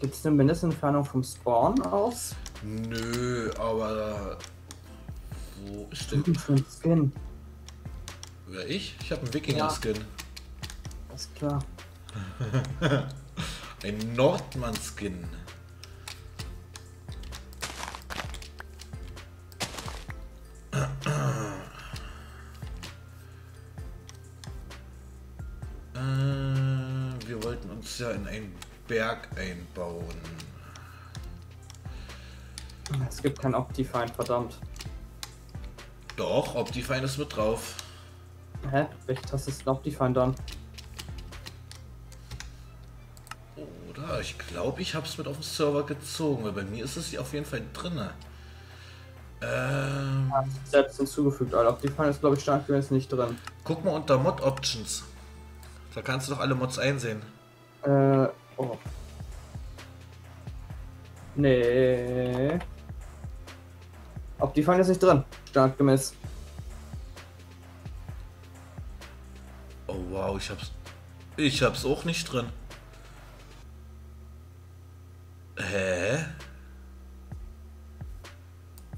Gibt es eine Mindestentfernung vom Spawn aus? Nö, aber... Wo ist denn... für ein Skin? Wer, ich? Ich habe einen Wikinger-Skin. Alles klar. Ein Nordmann-Skin. Wir wollten uns ja in einen Berg einbauen. Es gibt kein Optifine, verdammt. Doch, Optifine ist mit drauf. Hä? Welche Taste ist denn Optifine dann? Oder? Ich glaube, ich habe es mit auf den Server gezogen, weil bei mir ist es auf jeden Fall drin. Ja, selbst hinzugefügt, Alter. Optifine ist, glaube ich, stark gewesen nicht drin. Guck mal unter Mod Options. Da kannst du doch alle Mods einsehen. Oh. Nee. Optifine ist nicht drin. Standardgemäß. Oh wow, ich hab's auch nicht drin. Hä?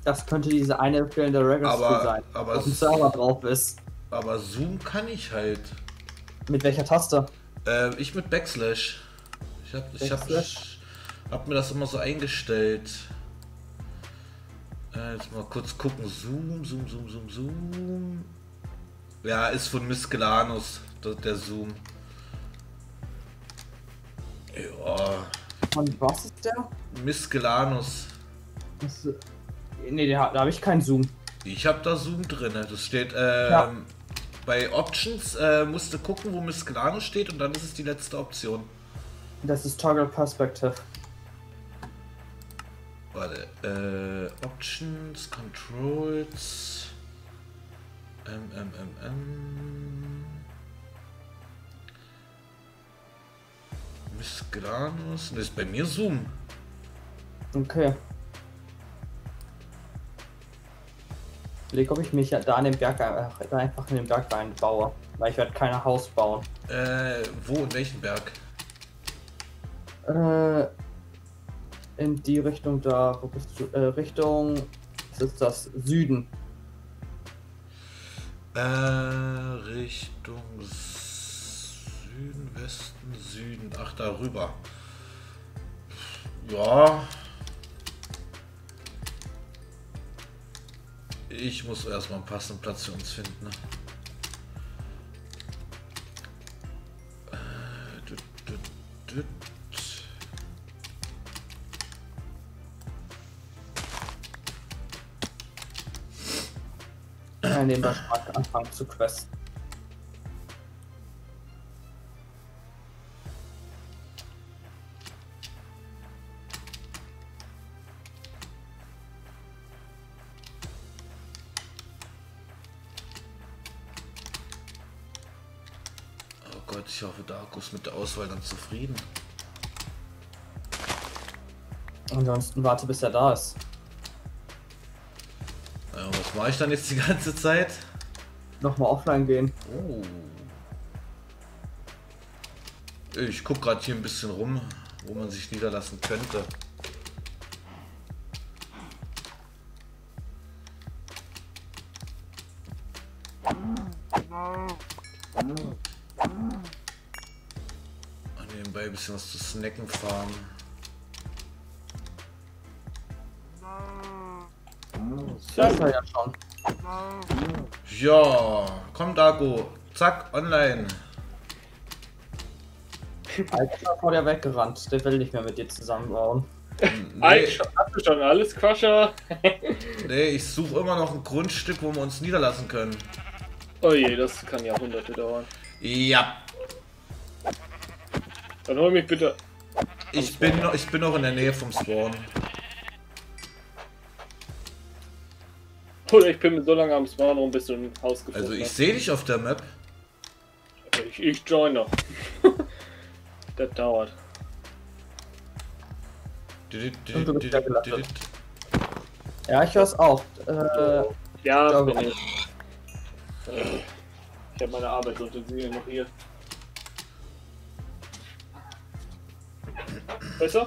Das könnte diese eine fehlende Record sein, aber auf dem Server drauf ist. Aber Zoom kann ich halt. Mit welcher Taste? Ich mit Backslash. Ich hab mir das immer so eingestellt. Jetzt mal kurz gucken. Zoom. Ja, ist von Miss Gelanus, der Zoom. Ja. Und was ist der? Miss Gelanus. Ne, da habe ich keinen Zoom. Ich habe da Zoom drin. Das steht ja. Bei Options musst du gucken, wo Miss Granus steht und dann ist es die letzte Option. Das ist Toggle Perspective. Warte, Options, Controls, Miss Granus, das ist bei mir Zoom. Okay. Überleg, ob ich mich da an dem Berg einfach in den Berg einbaue, weil ich werde kein Haus bauen. Wo, in welchen Berg? In die Richtung da, wo bist du? Richtung, was ist das? Süden. Richtung Süden, Westen, Süden, ach da rüber. Ja. Ich muss erstmal einen passenden Platz für uns finden. Dann nehmen wir stark anfangen zu questen. Ich hoffe, Darkus mit der Auswahl dann zufrieden. Ansonsten warte, bis er da ist. Ja, was mache ich dann jetzt die ganze Zeit? Nochmal offline gehen. Oh. Ich gucke gerade hier ein bisschen rum, wo man sich niederlassen könnte. Nebenbei ein bisschen was zu snacken farmen. Das war ja schon. Ja, komm Darko, zack, online. Alter, ist vor der weggerannt, der will nicht mehr mit dir zusammenbauen. Nee. Hast du schon alles, Quascher? Nee, ich suche immer noch ein Grundstück, wo wir uns niederlassen können. Oh je, das kann ja Hunderte dauern. Ja. Dann hol mich bitte. Ich bin noch in der Nähe vom Spawn. Oder ich bin so lange am Spawn rum, bis du ein Haus gefunden hast. Also ich sehe dich auf der Map. Ich join noch. Das dauert. Ja, ich höre es auch. Ja, bin ich. Ich habe meine Arbeit unter Segel noch hier. Besser?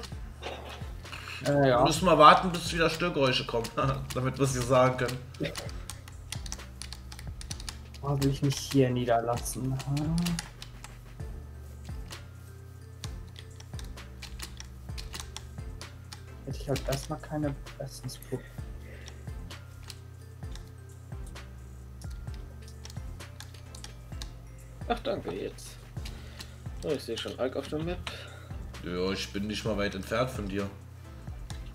Ja. Müssen wir warten, bis wieder Störgeräusche kommen, damit wir es dir sagen können. Oh, will ich mich hier niederlassen? Hm? Hätte ich halt erstmal keine Essensprobe. Ach, danke jetzt. Oh, ich sehe schon Alk auf der Map. Ja, ich bin nicht mal weit entfernt von dir.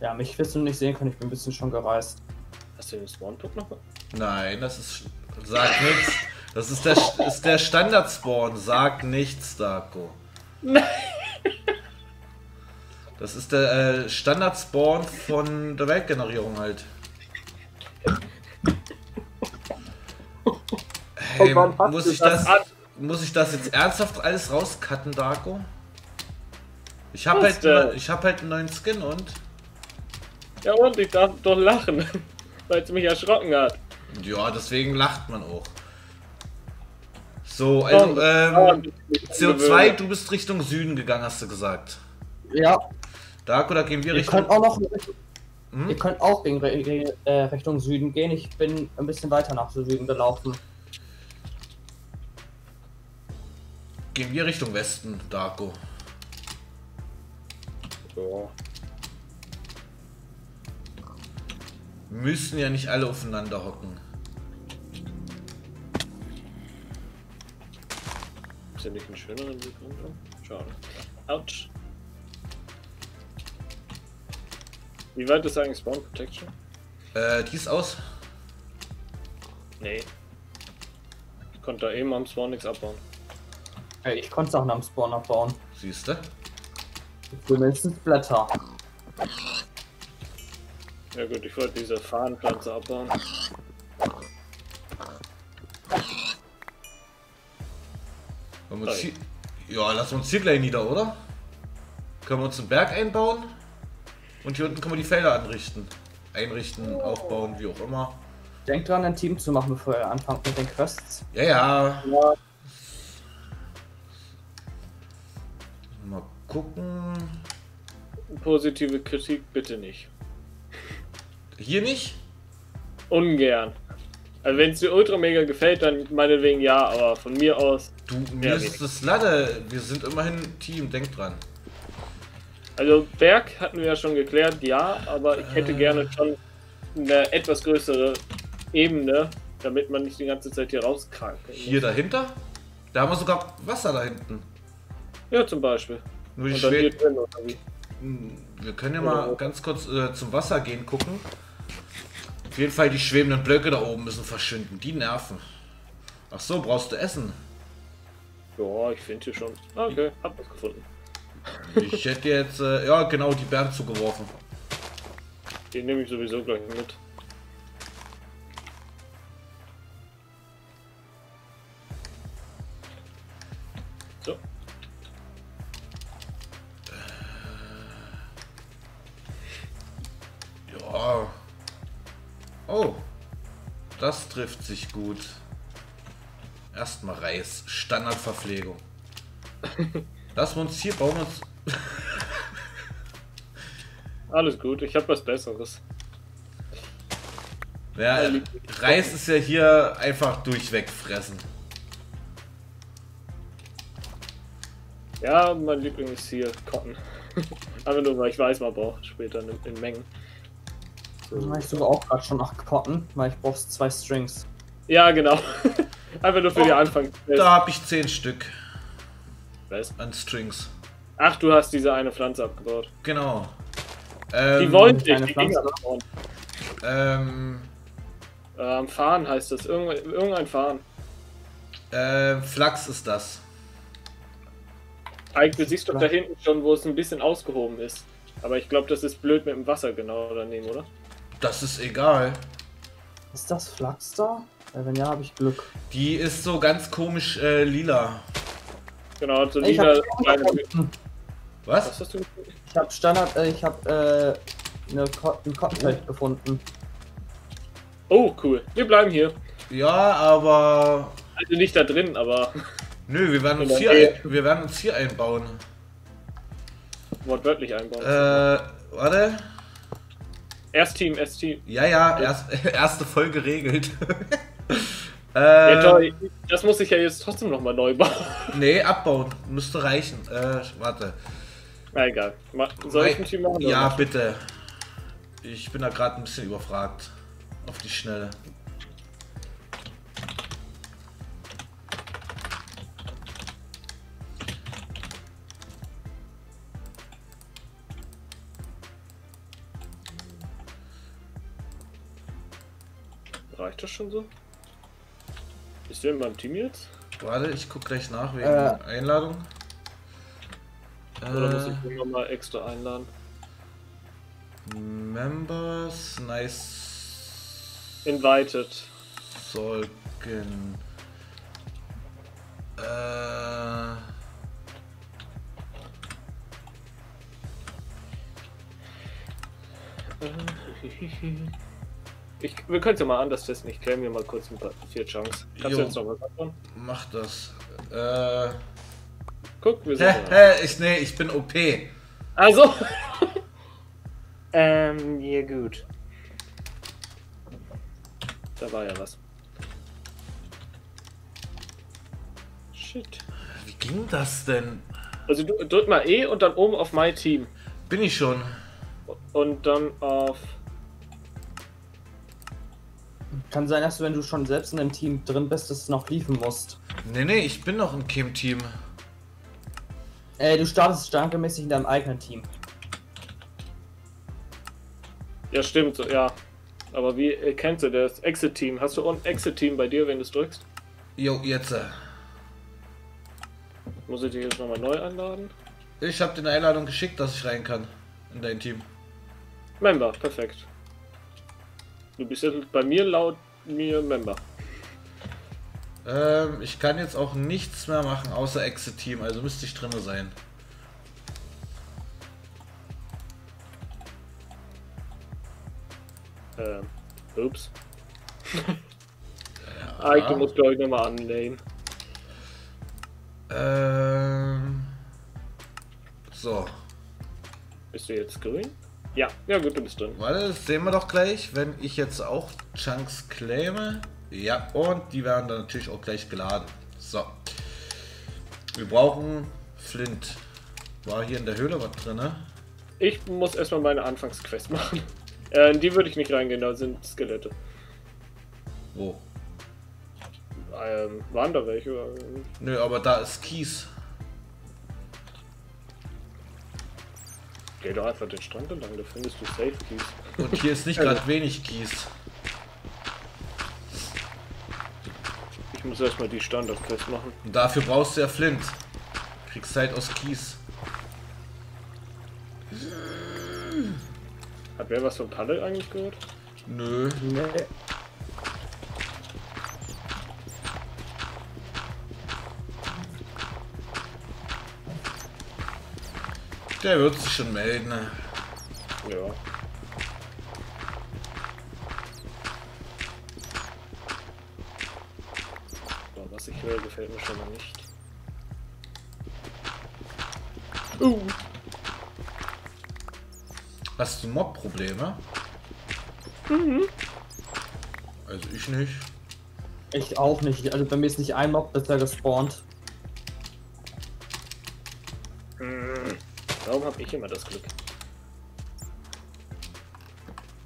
Ja, mich wirst du nicht sehen können, ich bin ein bisschen schon gereist. Hast du den Spawn-Punkt noch? Nein, das ist... Sag nichts. Das ist der Standard-Spawn. Sag nichts, Darko. Nein. Das ist der Standard-Spawn von der Weltgenerierung halt. Hey, muss ich das jetzt ernsthaft alles rauscutten, Darko? Ich hab halt, einen neuen Skin und... Ja und, ich darf doch lachen, weil es mich erschrocken hat. Ja, deswegen lacht man auch. So, also, CO2, du bist Richtung Süden gegangen, hast du gesagt. Ja. Darko, da gehen wir Richtung... Ihr könnt auch noch... Hm? Ihr könnt auch in Richtung Süden gehen, ich bin ein bisschen weiter nach Süden gelaufen. Gehen wir Richtung Westen, Darko. Ja. Müssen ja nicht alle aufeinander hocken. Ist ja nicht ein schöneren Blick runter? Schade. Autsch. Wie weit ist eigentlich Spawn Protection? Die ist aus. Nee. Ich konnte da eben am Spawn nichts abbauen. Hey, ich konnte Sachen am Spawn abbauen. Siehst du? Zumindest Blätter. Ja gut, ich wollte diese Fahnenpflanze abbauen. Ja, lassen wir uns hier gleich nieder, oder? Können wir uns einen Berg einbauen? Und hier unten können wir die Felder anrichten. Einrichten, aufbauen, wie auch immer. Denkt dran, ein Team zu machen, bevor ihr anfangt mit den Quests. Ja, ja. Ja. Mal gucken. Positive Kritik bitte nicht. Hier nicht? Ungern. Also wenn es dir ultra mega gefällt, dann meinetwegen ja, aber von mir aus... Du, mir ist das Lade. Wir sind immerhin ein Team, denk dran. Also Berg hatten wir ja schon geklärt, ja, aber ich hätte gerne schon eine etwas größere Ebene, damit man nicht die ganze Zeit hier rauskrankt. Hier dahinter? Da haben wir sogar Wasser da hinten. Ja, zum Beispiel. Nur die hier drin, oder wie? Wir können ja mal ganz kurz zum Wasser gehen gucken. Auf jeden Fall die schwebenden Blöcke da oben müssen verschwinden, die nerven. Ach so, brauchst du Essen? Ja, ich finde hier schon. Okay, hab was gefunden. Ich hätte jetzt, ja genau, die Bären zugeworfen. Den nehme ich sowieso gleich mit. So. Ja. Oh. Das trifft sich gut. Erstmal Reis. Standardverpflegung. Lassen wir uns hier bauen uns. Alles gut, ich habe was Besseres. Ja, Reis ist ja hier einfach durchweg fressen. Ja, mein Liebling ist hier Cotton. Aber nur weil ich weiß, man braucht später in Mengen. So. Ich suche auch gerade schon nach Cotton, weil ich brauche 2 Strings. Ja, genau. Einfach nur für die Anfang. Da habe ich 10 Stück. An Strings. Ach, du hast diese eine Pflanze abgebaut. Genau. Die wollten nicht, die Pflanze abbauen. Farn heißt das. Irgendein Farn. Flachs ist das. Eigentlich, du siehst doch da hinten schon, wo es ein bisschen ausgehoben ist. Aber ich glaube, das ist blöd mit dem Wasser genau daneben, oder? Das ist egal. Ist das Flachs da? Ja, wenn ja, habe ich Glück. Die ist so ganz komisch lila. Genau, so lila kleine. Was? Was hast du gefunden? Ich habe eine Cottonfeld gefunden. Oh, cool. Wir bleiben hier. Ja, aber... Also nicht da drin, aber... Nö, wir werden uns hier einbauen. Wortwörtlich einbauen. Warte. Erst Team. Ja, ja, erste Folge regelt. Ja, toll. Das muss ich ja jetzt trotzdem nochmal neu bauen. Nee, abbauen. Müsste reichen. Warte. Na egal. Soll ich ein Team machen? Ja, bitte. Ich bin da gerade ein bisschen überfragt. Auf die Schnelle. Reicht das schon so? Ist der in meinem Team jetzt? Warte, ich guck gleich nach wegen der Einladung. Oder muss ich immer mal extra einladen? Members, nice. Invited. Solgen. Wir können es ja mal anders testen. Ich claim mir mal kurz ein paar 4 Chunks. Kannst du jetzt noch was davon? Mach das. Guck, wir sind. Ich bin OP. Also. Ja, gut. Da war ja was. Shit. Wie ging das denn? Also, du drück mal E und dann oben auf My Team. Bin ich schon. Und dann auf. Kann sein, dass du, wenn du schon selbst in einem Team drin bist, dass du noch liefen musst. Nee, ich bin noch im Team. Du startest standardmäßig in deinem eigenen Team. Ja, stimmt, ja. Aber wie kennst du das? Exit-Team. Hast du auch ein Exit-Team bei dir, wenn du es drückst? Jo, jetzt. Muss ich dich jetzt nochmal neu einladen? Ich habe dir eine Einladung geschickt, dass ich rein kann. In dein Team. Member, perfekt. Du bist jetzt bei mir laut mir Member. Ich kann jetzt auch nichts mehr machen außer Exit Team, also müsste ich drin sein. Ups. Ja. Ah, du musst glaube ich nochmal annehmen. So. Bist du jetzt grün? Ja, ja gut, du bist drin. Warte, das sehen wir doch gleich, wenn ich jetzt auch Chunks claime. Ja, und die werden dann natürlich auch gleich geladen. So. Wir brauchen Flint. War hier in der Höhle was drin, ne? Ich muss erstmal meine Anfangsquest machen. In die würde ich nicht reingehen, da sind Skelette. Wo? Waren da welche? Nö, aber da ist Kies. Geh doch einfach den Strand entlang, da findest du safe Kies. Und hier ist nicht gerade wenig Kies. Ich muss erstmal die Standardquest machen. Und dafür brauchst du ja Flint. Kriegst halt aus Kies. Hat wer was von Pallet eigentlich gehört? Nö. Nee. Der wird sich schon melden. Ja. Aber was ich höre, gefällt mir schon mal nicht. Hast du Mob-Probleme? Mhm. Also ich nicht. Ich auch nicht. Also bei mir ist nicht ein Mob bisher gespawnt. Warum habe ich immer das Glück?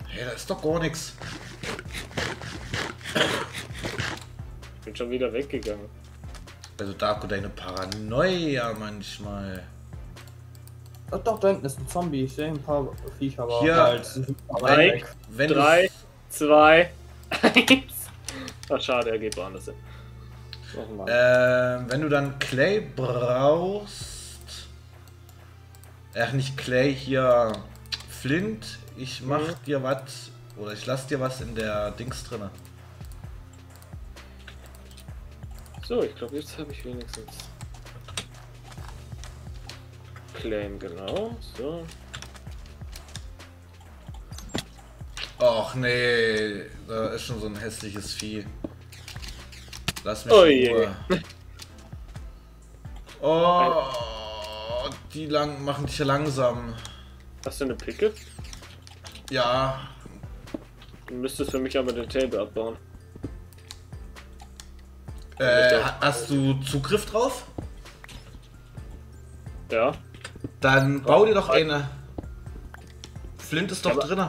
Hey, da ist doch gar nichts. Ich bin schon wieder weggegangen. Also Darko, deine Paranoia manchmal. Ach doch, da hinten ist ein Zombie. Ich sehe ein paar Viecher, aber halt. 3, 2, 1. Ach schade, er geht woanders hin. Wenn du dann Clay brauchst... Ach, nicht Clay, hier Flint, ich mach dir was, oder ich lass dir was in der Dings drinne. So, ich glaube jetzt habe ich wenigstens Claim, genau, so. Och nee, da ist schon so ein hässliches Vieh. Lass mich in Ruhe. Oh, die lang machen dich langsam. Hast du eine Picke? Ja. Du müsstest für mich aber den Table abbauen. Hast du Zugriff drauf? Ja. Dann bau dir doch eine. Flint ist doch drin.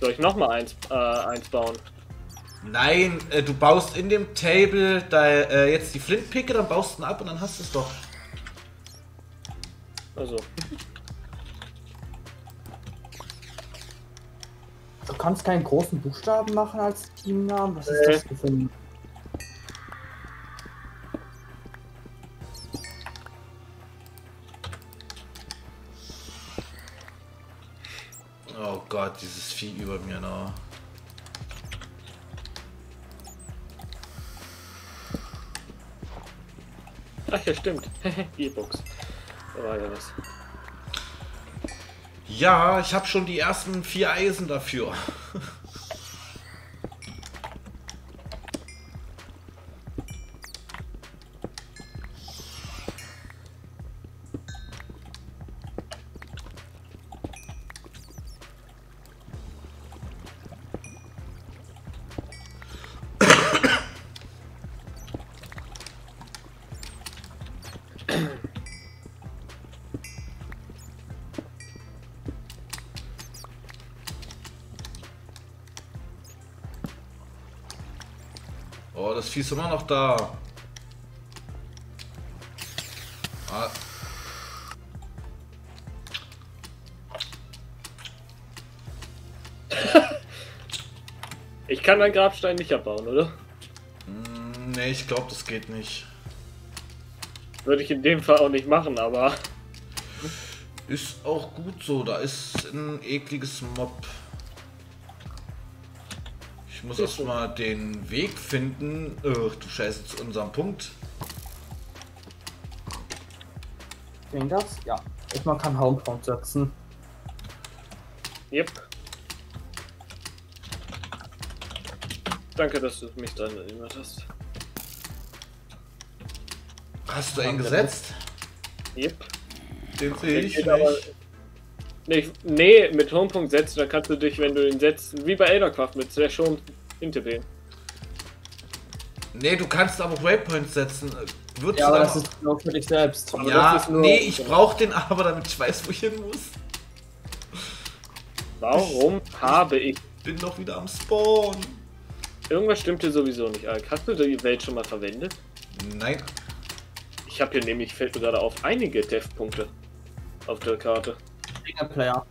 Soll ich nochmal eins bauen? Nein, du baust in dem Table jetzt die Flintpicke, dann baust du ihn ab und dann hast du es doch. Also. Du kannst keinen großen Buchstaben machen als Teamnamen? Was ist das für ein... Oh Gott, dieses Vieh über mir noch. Ach ja, stimmt. Gearbox. Da war ja was. Ja, ich habe schon die ersten 4 Eisen dafür. Oh, das Vieh ist immer noch da. Ah. Ich kann meinen Grabstein nicht abbauen, oder? Nee, ich glaube, das geht nicht. Würde ich in dem Fall auch nicht machen, aber... Ist auch gut so, da ist ein ekliges Mob. Ich muss erstmal den Weg finden, du Scheiße, zu unserem Punkt. Ging das? Ja. Man kann Home-Punkt setzen. Yep. Danke, dass du mich daran erinnert hast. Hast du einen gesetzt? Yep. Den sehe ich nicht. Nee, mit Homepunkt setzen, dann kannst du dich, wenn du ihn setzt, wie bei Eldercraft mit Slash Home hinterwählen. Nee, du kannst aber auch Waypoints setzen. Würdest ja, aber das ist nur für dich selbst. Aber ja, nee, ich brauche den aber, damit ich weiß, wo ich hin muss. Warum habe ich... Bin doch wieder am Spawn. Irgendwas stimmt hier sowieso nicht, Alk. Hast du die Welt schon mal verwendet? Nein. Ich habe hier nämlich, fällt mir gerade auf, einige Dev-Punkte auf der Karte. Player.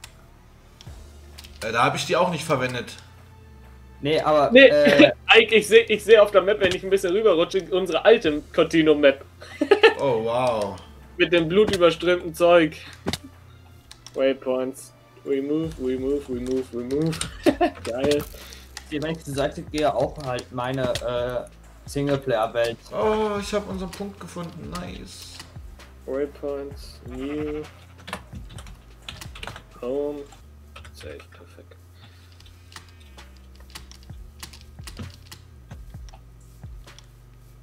Da habe ich die auch nicht verwendet. Nee, aber... Nee, ich seh auf der Map, wenn ich ein bisschen rüberrutsche, unsere alte Continuum-Map. Oh, wow. Mit dem blutüberströmten Zeug. Waypoints. Remove, remove, remove, remove. Geil. Wenn ich zur Seite gehe, auch halt meine Singleplayer-Welt. Oh, ich habe unseren Punkt gefunden. Nice. Waypoints. New. Home. Safe, perfekt.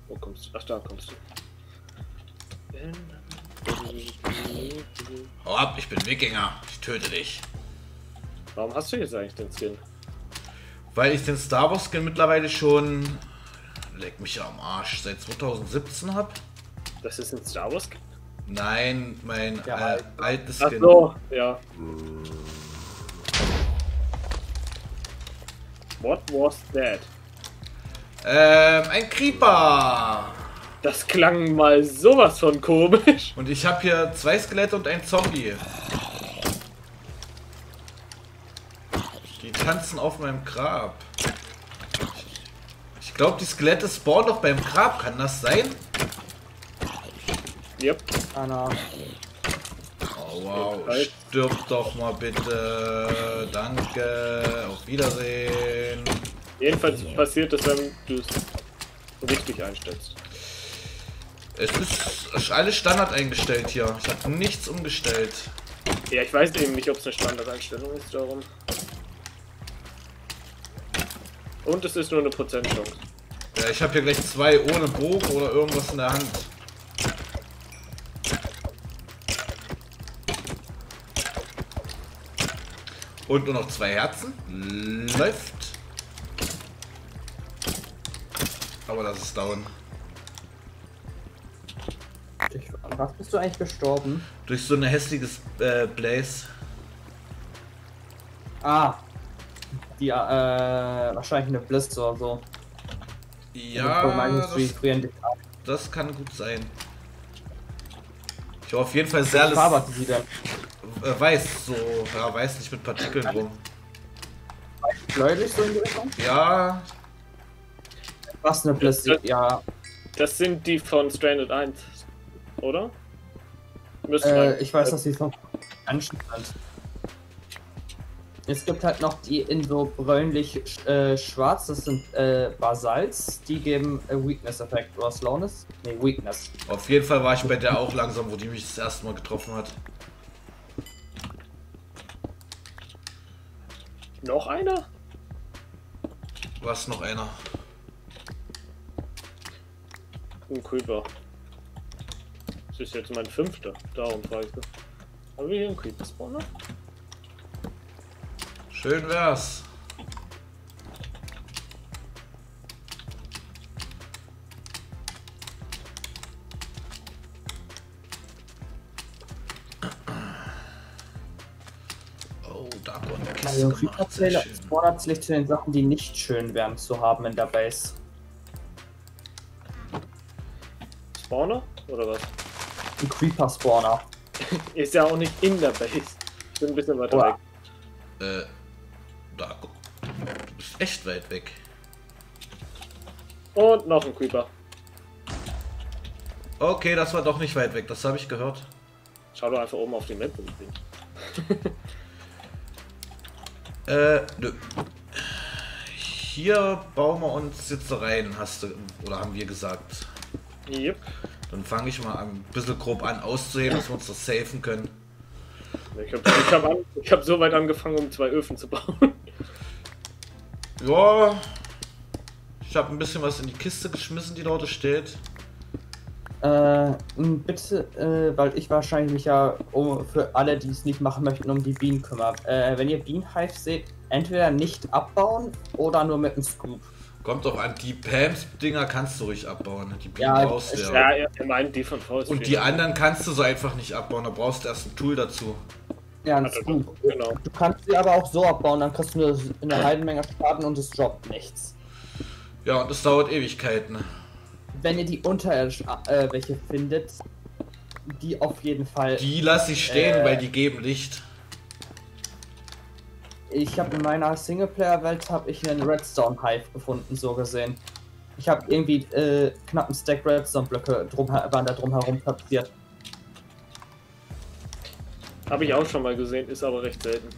Wo kommst du? Ach, da kommst du. Hau ab, ich bin Wikinger. Ich töte dich. Warum hast du jetzt eigentlich den Skin? Weil ich den Star Wars Skin mittlerweile schon, leck mich am Arsch, seit 2017 hab. Das ist ein Star Wars Skin? Nein, mein altes Skin. Ach so, ja. What was that? Ein Creeper! Das klang mal sowas von komisch. Und ich habe hier 2 Skelette und ein Zombie. Die tanzen auf meinem Grab. Ich glaube, die Skelette spawnen doch beim Grab. Kann das sein? Yep. Oh, wow, stirb doch mal bitte. Danke. Auf Wiedersehen. Jedenfalls passiert das, wenn du es richtig einstellst. Es ist alles Standard eingestellt hier. Ich habe nichts umgestellt. Ja, ich weiß eben nicht, ob es eine Standardeinstellung ist, darum. Und es ist nur eine Prozentchance. Ja, ich habe hier gleich zwei ohne Bogen oder irgendwas in der Hand. Und nur noch 2 Herzen. Läuft. Aber das ist down. Was bist du eigentlich gestorben? Durch so ein hässliches Blaze. Ah. Die, wahrscheinlich eine Blitz oder so. Ja, das kann gut sein. Ich war auf jeden Fall sehr weiß, so, ja, weiß nicht mit Partikeln rum. Bläulich so in die Richtung? Ja. Was eine Blitze, ja. Das sind die von Stranded 1, oder? Ich weiß, dass die von Anschnitt sind. Es gibt halt noch die in so bräunlich schwarz, das sind Basals, die geben Weakness-Effekt oder Slowness? Ne, Weakness. Auf jeden Fall war ich bei der auch langsam, wo die mich das erste Mal getroffen hat. Noch einer? Was, noch einer? Ein Creeper. Das ist jetzt mein 5. Darum frage ich mich. Haben wir hier einen Creeper-Spawner? Schön wär's. Oh, Darko hat eine Kiste gemacht. Es fordert sich zu den Sachen, die nicht schön wären, zu haben in der Base. Spawner? Oder was? Ein Creeper-Spawner. Ist ja auch nicht in der Base. Ich bin ein bisschen weiter weg. Darko, du bist echt weit weg. Und noch ein Creeper. Okay, das war doch nicht weit weg, das habe ich gehört. Schau doch einfach oben auf die Map. Nö. Hier bauen wir uns jetzt rein, hast du, oder haben wir gesagt. Yep. Dann fange ich mal ein bisschen grob an auszuheben, dass wir uns das safen können. Ich hab so weit angefangen, um 2 Öfen zu bauen. Ja, ich habe ein bisschen was in die Kiste geschmissen, die dort steht. Bitte, weil ich wahrscheinlich mich ja für alle, die es nicht machen möchten, um die Bienen kümmere. Wenn ihr Bienenhive seht, entweder nicht abbauen oder nur mit einem Scoop. Kommt doch an, die PAMS-Dinger kannst du ruhig abbauen. Die Bienen brauchst du ja. Ja, er meint die von VST. Und die anderen kannst du so einfach nicht abbauen, da brauchst du erst ein Tool dazu. Ja, das ist gut. Genau. Du kannst sie aber auch so abbauen, dann kriegst du eine halbe Menge Schaden und es droppt nichts. Ja, und es dauert Ewigkeiten. Wenn ihr die unterirdischen welche findet, die auf jeden Fall... Die lasse ich stehen, weil die geben Licht. Ich habe in meiner Singleplayer-Welt habe ich einen Redstone-Hive gefunden, so gesehen. Ich habe irgendwie knapp einen Stack Redstone-Blöcke drumherum platziert. Habe ich auch schon mal gesehen, ist aber recht selten.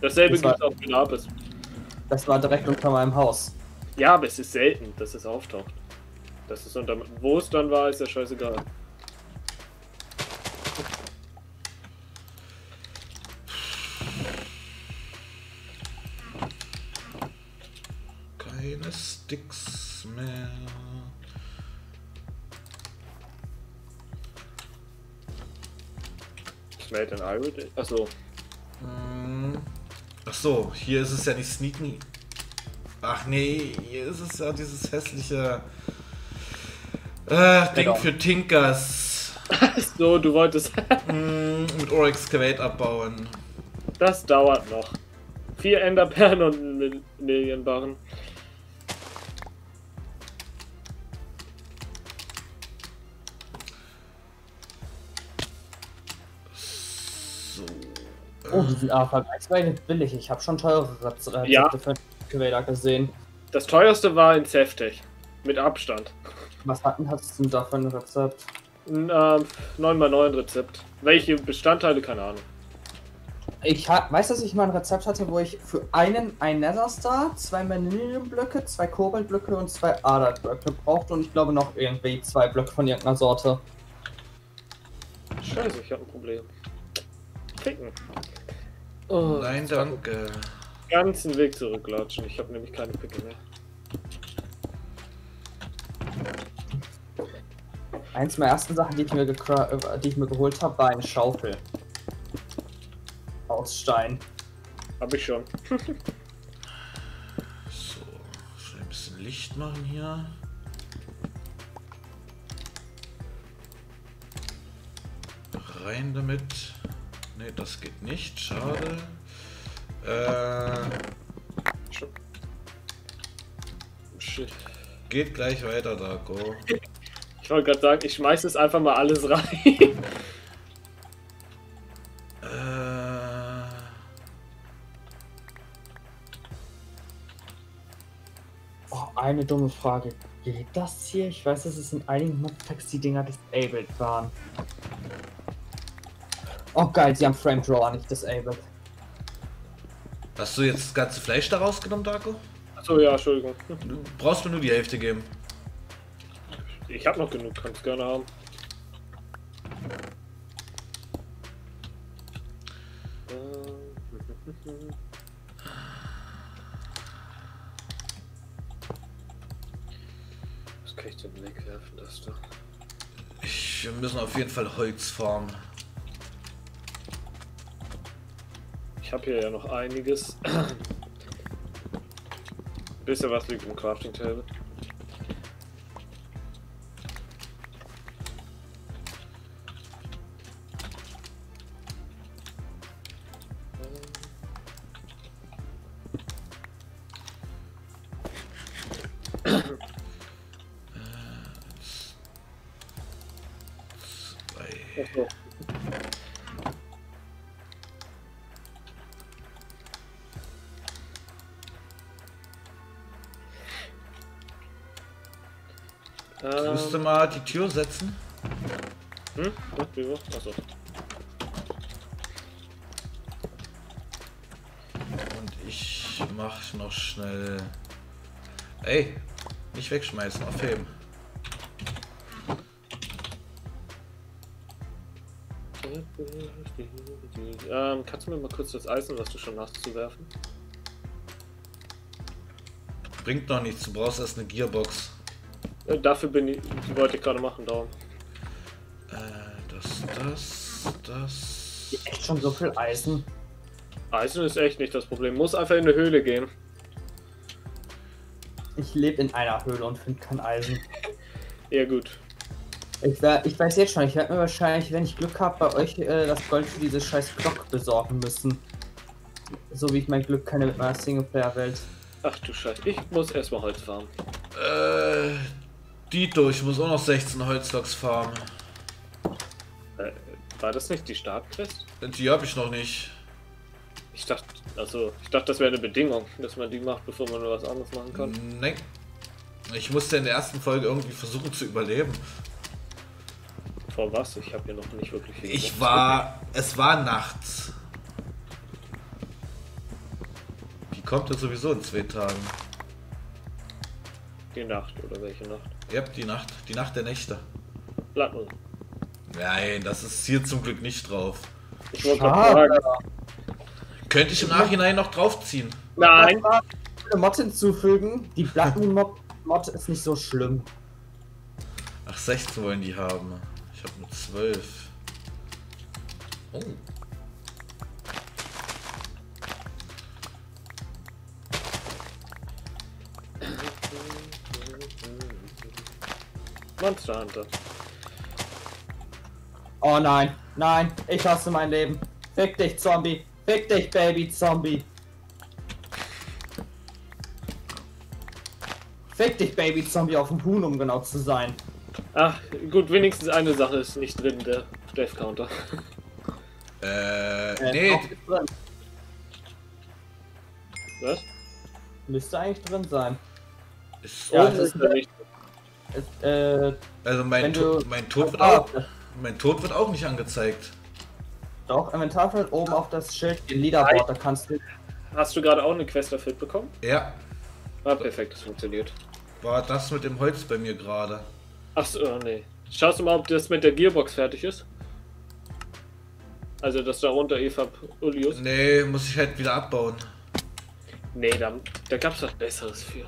Dasselbe gibt es auch in Lapis. Das war direkt unter meinem Haus. Ja, aber es ist selten, dass es auftaucht. Das ist unter, wo es dann war, ist ja scheißegal. Keine Sticks mehr. Made in Ivory? Achso. Achso, hier ist es ja nicht sneaken. Ach nee, hier ist es ja dieses hässliche Ding für Tinkers. Achso, du wolltest mit Oryx Quade abbauen. Das dauert noch. 4 Enderperlen und 1 Million Barren. Oh, die sind vergleichsweise billig. Ich habe schon teurere Rezepte für Quader gesehen. Das teuerste war in Zevtech. Mit Abstand. Was hattest du denn da für ein Rezept? Ein 9×9 Rezept. Welche Bestandteile? Keine Ahnung. Ich weiß, dass ich mal ein Rezept hatte, wo ich für einen Netherstar, 2 Millennium-Blöcke, 2 Kobold-Blöcke und 2 Ader-Blöcke brauchte und ich glaube noch irgendwie 2 Blöcke von irgendeiner Sorte. Scheiße, ich habe ein Problem. Ficken. Oh, nein, danke. ganzen Weg zurücklatschen. Ich habe nämlich keine Picke mehr. Eins meiner ersten Sachen, die ich mir geholt habe, war eine Schaufel. Aus Stein. Hab ich schon. So, schnell ein bisschen Licht machen hier. Rein damit. Ne, das geht nicht. Schade. Shit. Geht gleich weiter, Darko. Ich wollte gerade sagen, ich schmeiß jetzt einfach mal alles rein. Oh, eine dumme Frage. Geht das hier? Ich weiß, dass es in einigen Modpacks die Dinger disabled waren. Oh geil, sie haben Frame Drawer nicht disabled. Hast du jetzt das ganze Fleisch da rausgenommen, Darko? Achso, ja, Entschuldigung. Du brauchst mir nur die Hälfte geben. Ich hab noch genug, kannst gerne haben. Was kann ich denn wegwerfen, das da? Wir müssen auf jeden Fall Holz farmen. Ich habe hier ja noch einiges. Bisschen was liegt im Crafting Table. Müsste mal die Tür setzen. Hm? Achso. Und ich mach noch schnell. Ey, nicht wegschmeißen, aufheben. Kannst du mir mal kurz das Eisen, was du schon hast, zuwerfen? Bringt noch nichts, du brauchst erst eine Gearbox. Dafür bin ich, die wollte ich gerade machen, Daumen. Das. Echt schon so viel Eisen? Eisen ist echt nicht das Problem, muss einfach in eine Höhle gehen. Ich lebe in einer Höhle und finde kein Eisen. Ja gut. Ich weiß jetzt schon, ich werde mir wahrscheinlich, wenn ich Glück habe, bei euch das Gold für diese scheiß Glock besorgen müssen. So wie ich mein Glück kenne mit meiner Singleplayer-Welt. Ach du Scheiße, ich muss erstmal Holz farmen. Dito, ich muss auch noch 16 Holzlocks farmen. War das nicht die Startquest? Die habe ich noch nicht. Ich dachte, also, das wäre eine Bedingung, dass man die macht, bevor man was anderes machen kann. Nein. Ich musste in der ersten Folge irgendwie versuchen zu überleben. Vor was? Ich habe hier noch nicht wirklich viel. Es war nachts. Die kommt ja sowieso in 2 Tagen. Die Nacht, oder welche Nacht? Ja, die Nacht der Nächte. Platten. Nein, das ist hier zum Glück nicht drauf. Ich wollte gerade fragen. Könnte ich im Nachhinein noch draufziehen? Nein! Eine Mod hinzufügen, die Platten-Mod ist nicht so schlimm. Ach, 16 wollen die haben. Ich habe nur 12. Oh. Monster Hunter. Oh nein, nein, ich hasse mein Leben. Fick dich, Zombie. Fick dich, Baby Zombie. Fick dich, Baby Zombie, auf dem Huhn, um genau zu sein. Ach, gut, wenigstens eine Sache ist nicht drin, der Death Counter. Nee. Was? Müsste eigentlich drin sein. Ist ja, das ist nicht. Also mein Tod wird auch nicht angezeigt. Doch, Inventarfeld oben auf das Schild, den Leaderboard, da kannst du... Hast du gerade auch eine Quest erfüllt bekommen? Ja. War perfekt, das funktioniert. War das mit dem Holz bei mir gerade. Achso, oh nee. Schaust du mal, ob das mit der Gearbox fertig ist? Also das da runter, Eva Ulius? Nee, muss ich halt wieder abbauen. Nee, da gab es was Besseres für.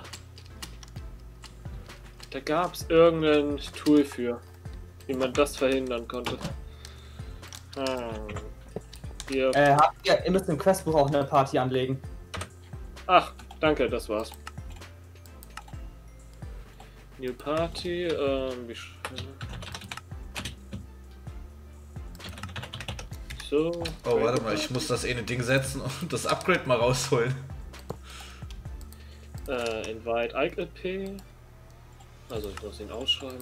Da gab es irgendein Tool für, wie man das verhindern konnte. Hier. Ihr müsst im Questbuch auch eine Party anlegen. Ach, danke, das war's. New Party, wie so. Oh, warte mal, ich muss das eine Ding setzen und das Upgrade mal rausholen. Invite IKLP. Also ich muss ihn ausschreiben.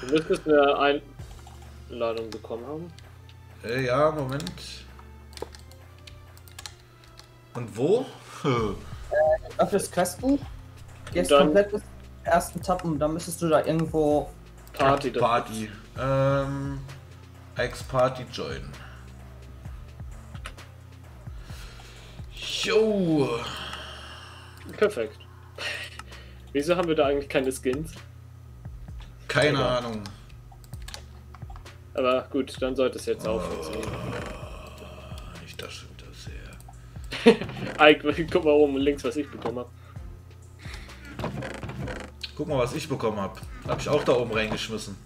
Du müsstest eine Einladung bekommen haben. Ja, Moment. Und wo? Öffnest Questbuch. Jetzt komplett bis zum ersten Tab und dann müsstest du da irgendwo... Party. Eik's Party join. Jo. Perfekt. Wieso haben wir da eigentlich keine Skins? Keine Ahnung. Aber gut, dann sollte es jetzt aufhören. Nicht das schon wieder sehr. Eik, guck mal oben links, was ich bekommen habe. Guck mal, was ich bekommen habe. Hab ich auch da oben reingeschmissen.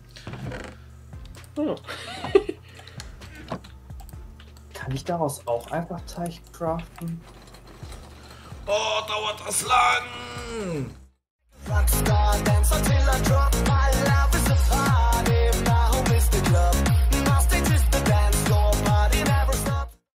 Oh. Kann ich daraus auch einfach Teich craften? Oh, dauert das lang!